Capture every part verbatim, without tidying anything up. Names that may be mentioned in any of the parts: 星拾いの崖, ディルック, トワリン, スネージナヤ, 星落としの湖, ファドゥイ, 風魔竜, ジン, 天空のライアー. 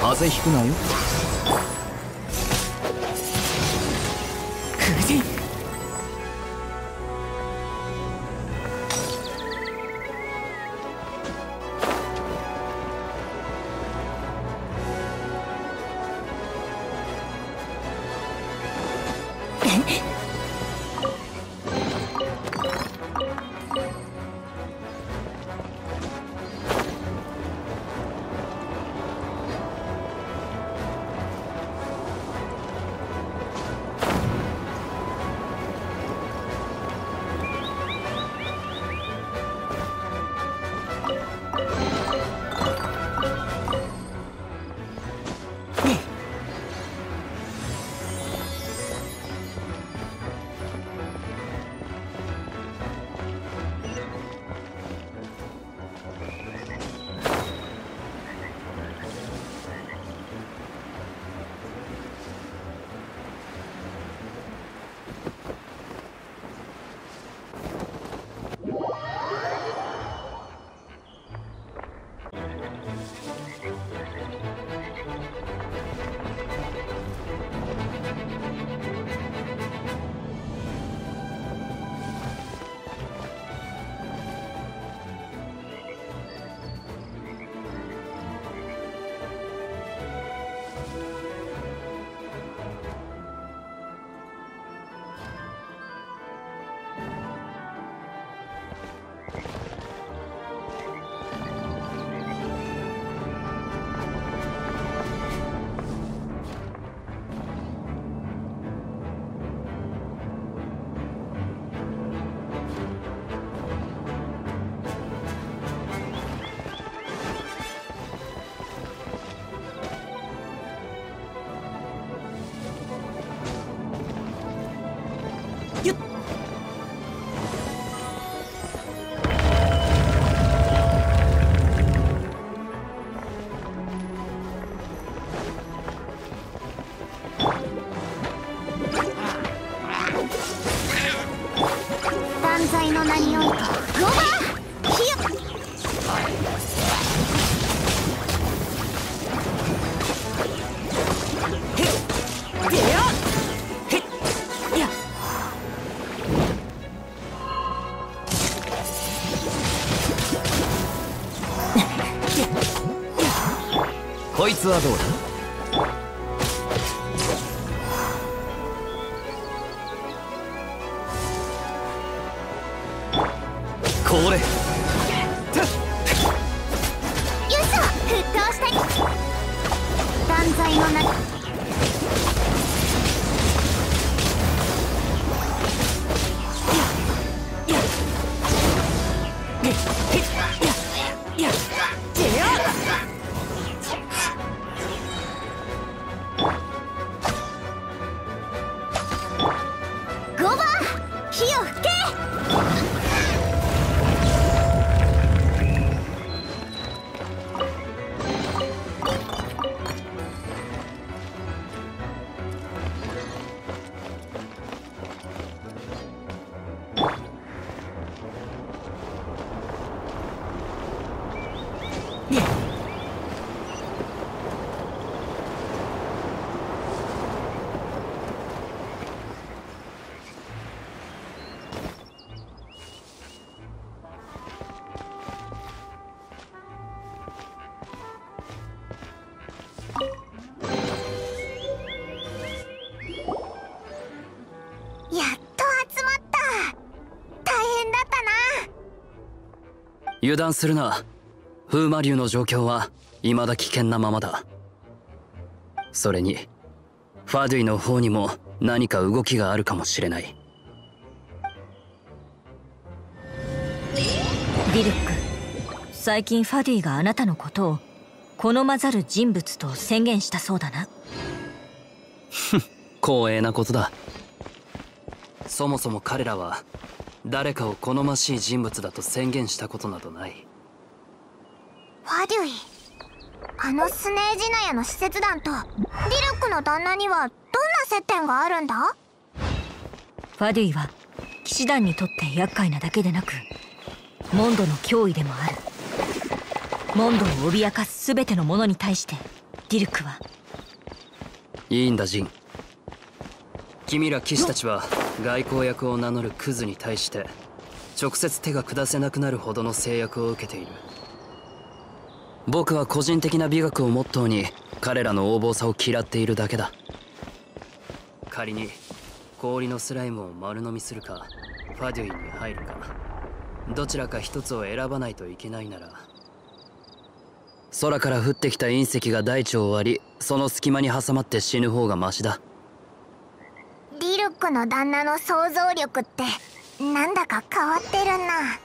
風邪ひくなよ。こいつはどうだ？これ。よいしょ、沸騰したり。断罪の中。油断するな。風魔竜の状況は未だ危険なままだ。それにファドゥイの方にも何か動きがあるかもしれない。ディルック、最近ファドゥイがあなたのことを好まざる人物と宣言したそうだな。ふん、光栄なことだ。そもそも彼らは誰かを好ましい人物だと宣言したことなどない。ファドゥイ、あのスネージナヤの使節団とディルックの旦那にはどんな接点があるんだ？ファドゥイは騎士団にとって厄介なだけでなくモンドの脅威でもある。モンドを脅かす全てのものに対してディルックは。いいんだジン、君ら騎士たちは外交役を名乗るクズに対して直接手が下せなくなるほどの制約を受けている。僕は個人的な美学をモットーに彼らの横暴さを嫌っているだけだ。仮に氷のスライムを丸飲みするかファドゥイに入るかどちらか一つを選ばないといけないなら、空から降ってきた隕石が大地を割りその隙間に挟まって死ぬ方がマシだ。ディルックの旦那の想像力ってなんだか変わってるな。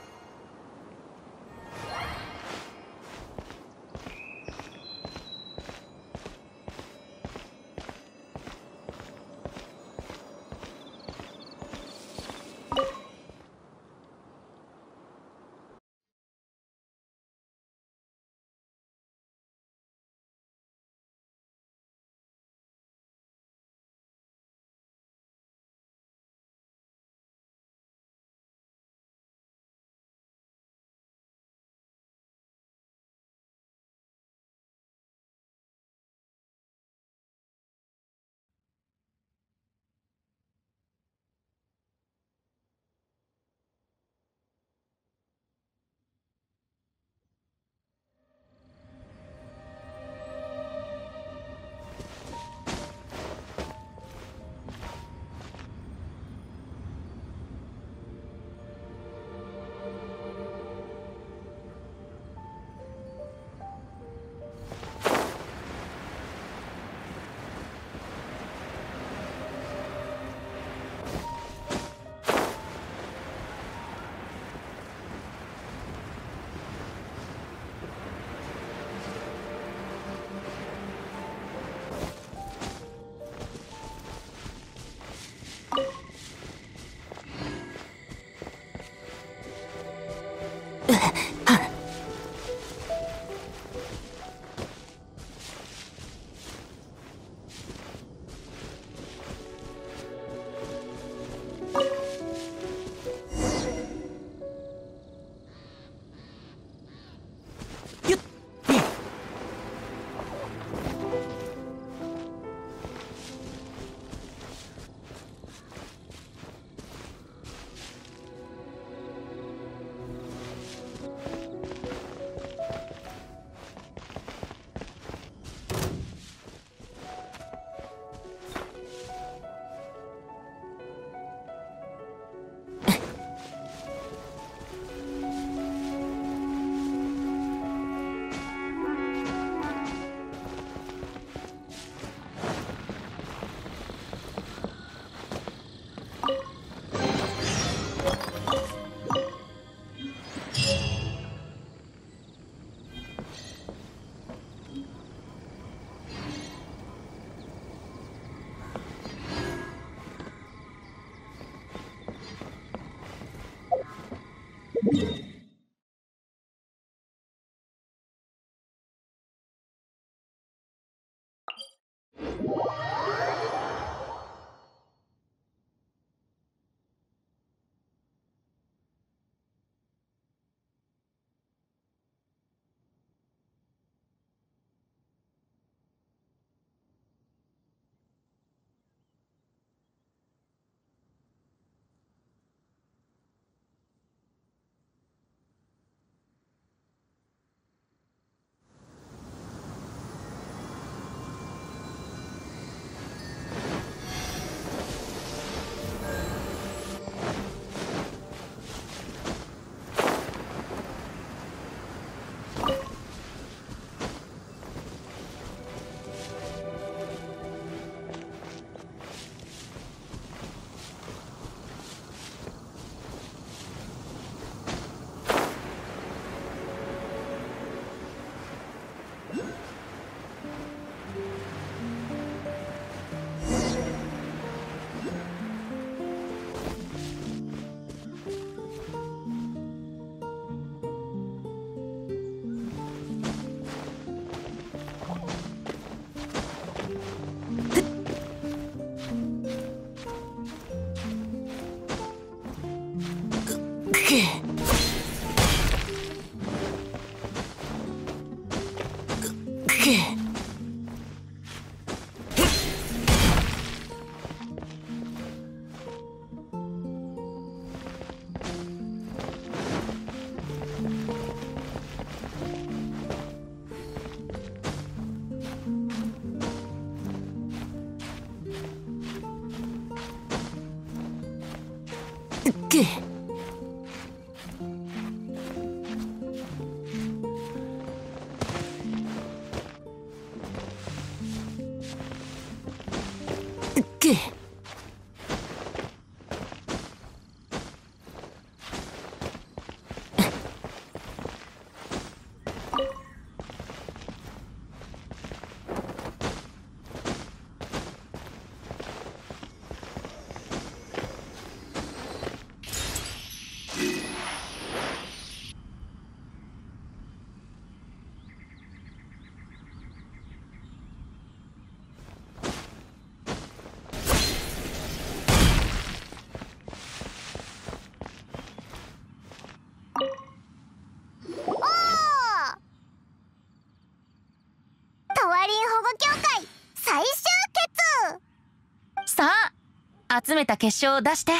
集めた結晶を出して。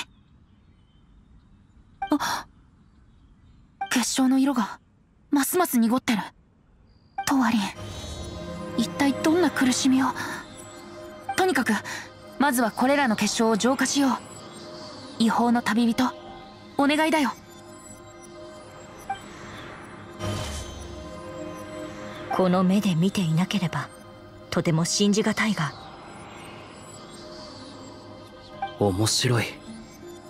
あ、結晶の色がますます濁ってる。トワリン、一体どんな苦しみを。とにかくまずはこれらの結晶を浄化しよう。違法の旅人、お願いだよ。この目で見ていなければとても信じがたいが。面白い。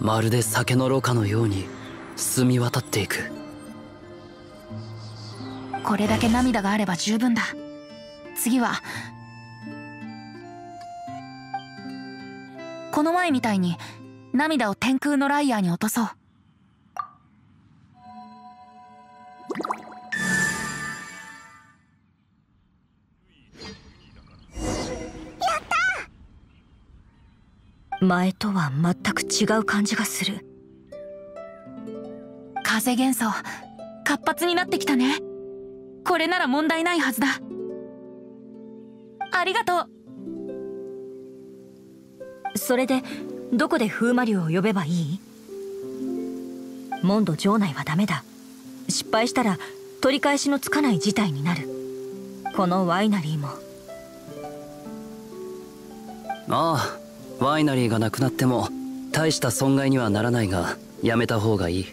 まるで酒のろ過のように澄み渡っていく。これだけ涙があれば十分だ。次はこの前みたいに涙を天空のライアーに落とそう。前とは全く違う感じがする。風元素、活発になってきたね。これなら問題ないはずだ。ありがとう。それでどこで風魔竜を呼べばいい？モンド城内はダメだ。失敗したら取り返しのつかない事態になる。このワイナリーも。ああ、ワイナリーがなくなっても大した損害にはならないが、やめた方がいい。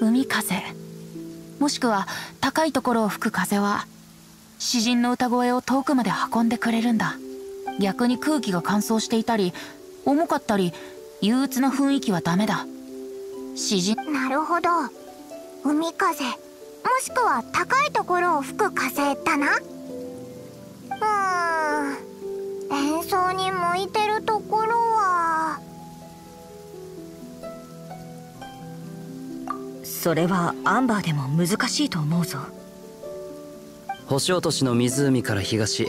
海風、もしくは高いところを吹く風は詩人の歌声を遠くまで運んでくれるんだ。逆に空気が乾燥していたり重かったり憂鬱な雰囲気はダメだ。詩人。なるほど、海風もしくは高いところを吹く風だな。うーん、演奏に向いてるところは。それはアンバーでも難しいと思うぞ。星落としの湖から東、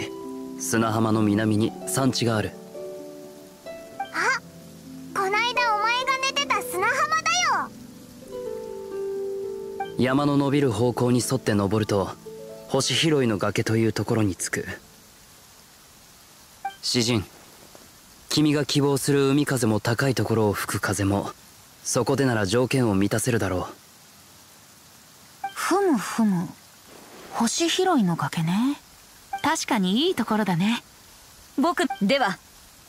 砂浜の南に山地がある。あ、こないだお前が寝てた砂浜。山の伸びる方向に沿って登ると星拾いの崖というところに着く。詩人、君が希望する海風も高いところを吹く風もそこでなら条件を満たせるだろう。ふむふむ、星拾いの崖ね。確かにいいところだね。僕では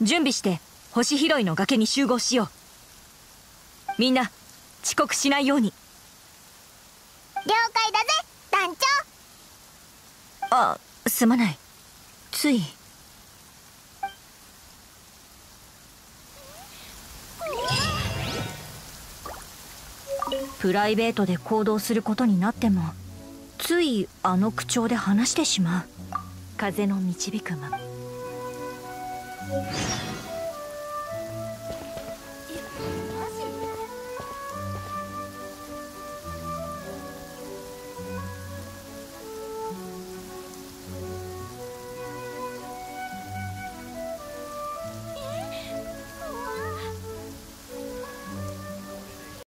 準備して星拾いの崖に集合しよう。みんな遅刻しないように。了解だぜ、団長。あ、すまない。つい。プライベートで行動することになっても、ついあの口調で話してしまう。風の導くまま。